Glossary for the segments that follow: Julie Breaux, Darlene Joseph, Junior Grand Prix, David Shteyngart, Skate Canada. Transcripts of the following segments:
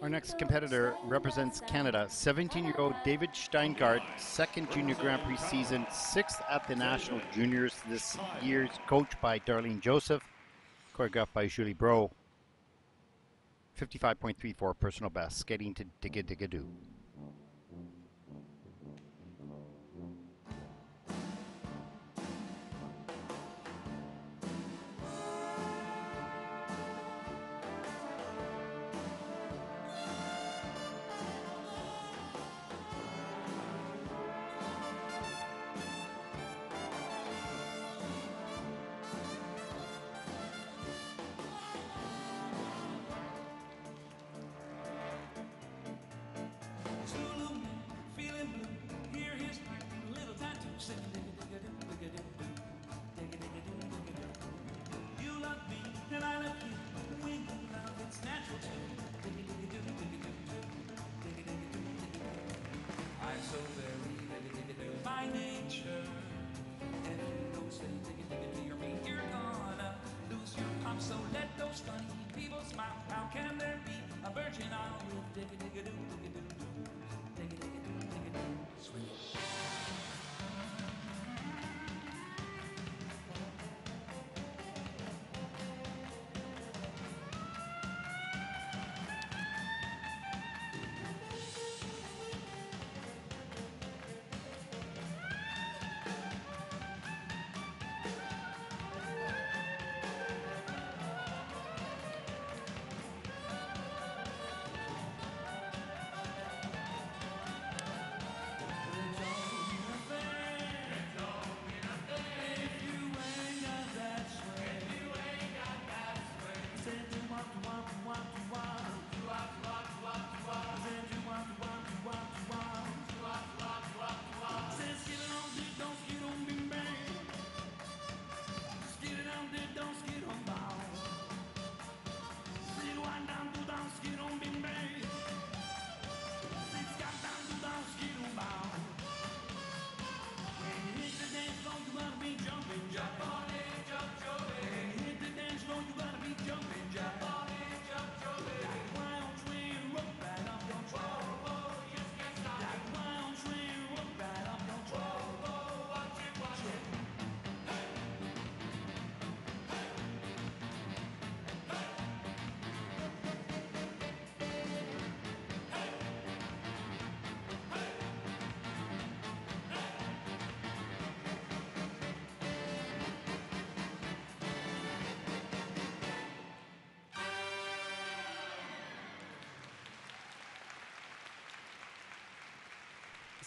Our next competitor represents Canada, 17-year-old David Shteyngart, second Junior Grand Prix season, sixth at the National Juniors this year, coached by Darlene Joseph, choreographed by Julie Breaux. 55.34 personal best, skating to Digga Digga Doo. So let those funny people smile. How can there be a virgin isle with digga digga doo, digga doo, digga digga doo, digga doo, swing it.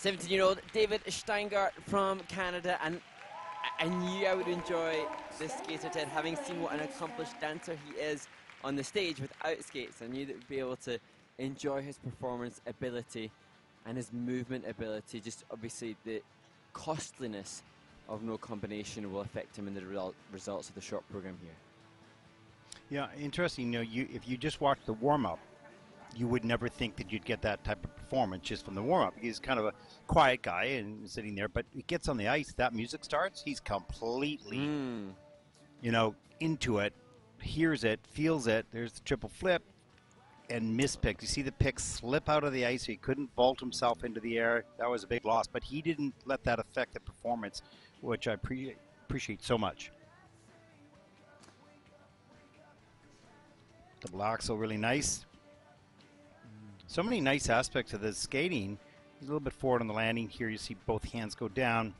Seventeen-year-old David Shteyngart from Canada, and I knew I would enjoy this skater, Ted, having seen what an accomplished dancer he is on the stage without skates. I knew that we'd be able to enjoy his performance ability and his movement ability. Just obviously the costliness of no combination will affect him in the results of the short program here. Yeah, interesting. You know, if you just watch the warm-up, you would never think that you'd get that type of performance just from the warm-up. He's kind of a quiet guy and sitting there, but he gets on the ice, that music starts, he's completely, you know, into it, hears it, feels it. There's the triple flip and mispicks. You see the pick slip out of the ice. He couldn't vault himself into the air. That was a big loss, but he didn't let that affect the performance, which I appreciate so much. The blocks are really nice. So many nice aspects of this skating. He's a little bit forward on the landing here. You see both hands go down,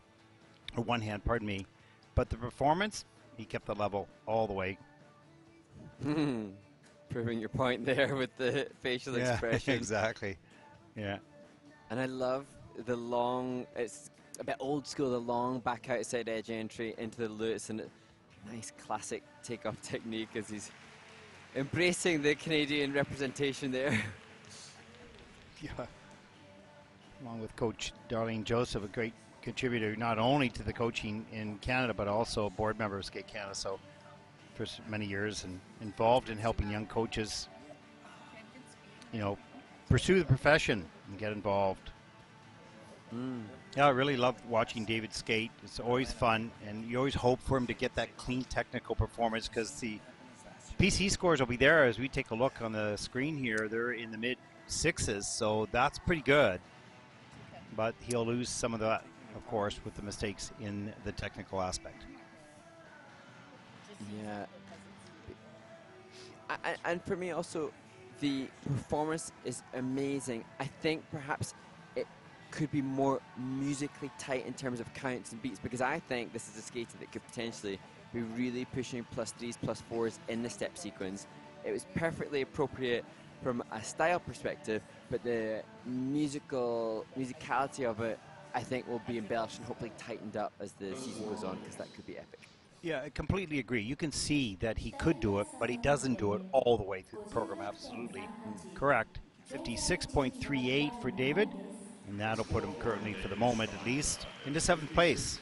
or one hand, pardon me. But the performance, he kept the level all the way. Proving your point there with the facial expression. Exactly. Yeah. And I love the long, it's a bit old school, the long back outside edge entry into the loops, and a nice classic takeoff technique as he's embracing the Canadian representation there. Yeah, along with Coach Darlene Joseph, a great contributor not only to the coaching in Canada, but also a board member of Skate Canada, so for many years, and involved in helping young coaches, you know, pursue the profession and get involved. Yeah, I really love watching David skate. It's always fun, and you always hope for him to get that clean technical performance, because the PC scores will be there as we take a look on the screen here. They're in the mid-6s, so that's pretty good. But he'll lose some of that, of course, with the mistakes in the technical aspect. Yeah. And for me also, the performance is amazing. I think perhaps it could be more musically tight in terms of counts and beats, because I think this is a skater that could potentially be really pushing +3s, +4s in the step sequence. It was perfectly appropriate from a style perspective, but the musicality of it, I think, will be embellished and hopefully tightened up as the season goes on, because that could be epic. Yeah, I completely agree. You can see that he could do it, but he doesn't do it all the way through the program. Absolutely correct. 56.38 for David, and that'll put him currently, for the moment at least, into 7th place.